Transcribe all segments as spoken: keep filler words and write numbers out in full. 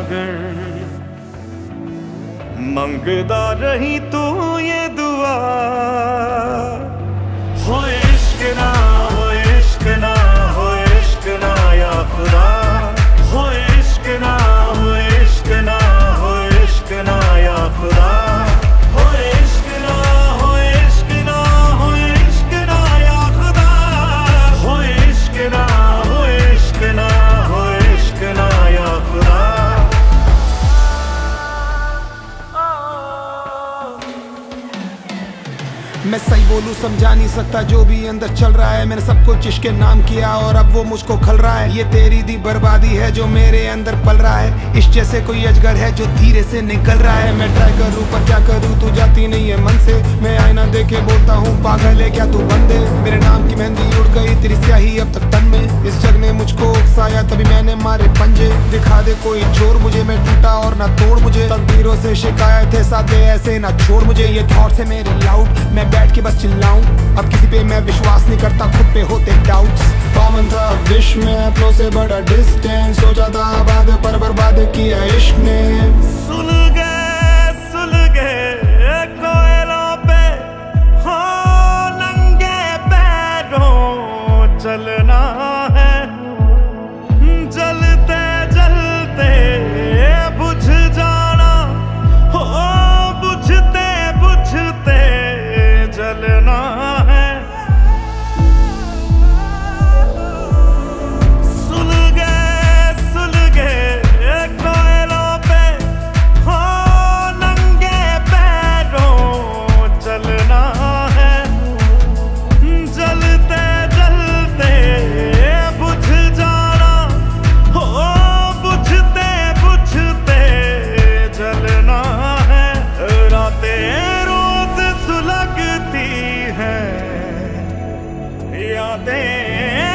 मगर मंगदा रही तू ये दुआ। होए इश्क ना, होए इश्क ना, होए इश्क ना या खुदा। होए इश्क ना, होए इश्क ना, होए इश्क ना या खुदा। होए इश्क ना, होए इश्क ना, होए इश्क ना या खुदा। होए इश्क ना, होए इश्क ना, होए इश्क ना या खुदा। मैं सही बोलूँ समझा नहीं सकता जो भी अंदर चल रहा है। मैंने सब कुछ इश्क के नाम किया और अब वो मुझको खल रहा है। ये तेरी दी बर्बादी है जो मेरे अंदर पल रहा है। इश्क जैसे कोई अजगर है जो धीरे से निकल रहा है। मैं ट्राई करूँ पर क्या करूँ, तू जाती नहीं है मन से। मैं आईना देखे बोलता हूँ पागल है क्या तू बंदे। मेरे नाम की मेहंदी उड़ गई तेरी स्याही अब तक तन में। इस जग ने मुझको उकसाया तभी मैंने मारे पंजे। दिखा दे कोई जोर मुझे, मैं टूटा और ना तोड़ मुझे। तकदीरों से शिकायत है साथे ऐसे ना छोड़ मुझे। ये थॉट्स है मेरे लाउड, मैं बैठ के बस चिल्लाऊं। अब किसी पे मैं विश्वास नहीं करता, खुद पे होते डाउट्स। कॉमन था विश में अपनों से बड़ा डिस्टेंस। सोचा था आबाद पर बर्बाद किया इश्क ने। सुन गए सुन गए कोयलों पे हो नंगे पैरों चलना है। जलते जलते बुझ जाना हो, बुझते बुझते जलना है। सुल गए सुल गए कोयलों पे हो नंगे पैरों चलना है। जलते जलते बुझ जाना हो, बुझते बुझते जलना है। रातें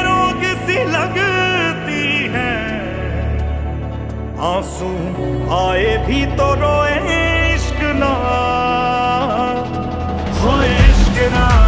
रोग सी लगती है। आंसू आए भी तो रोए इश्क ना। होए इश्क ना।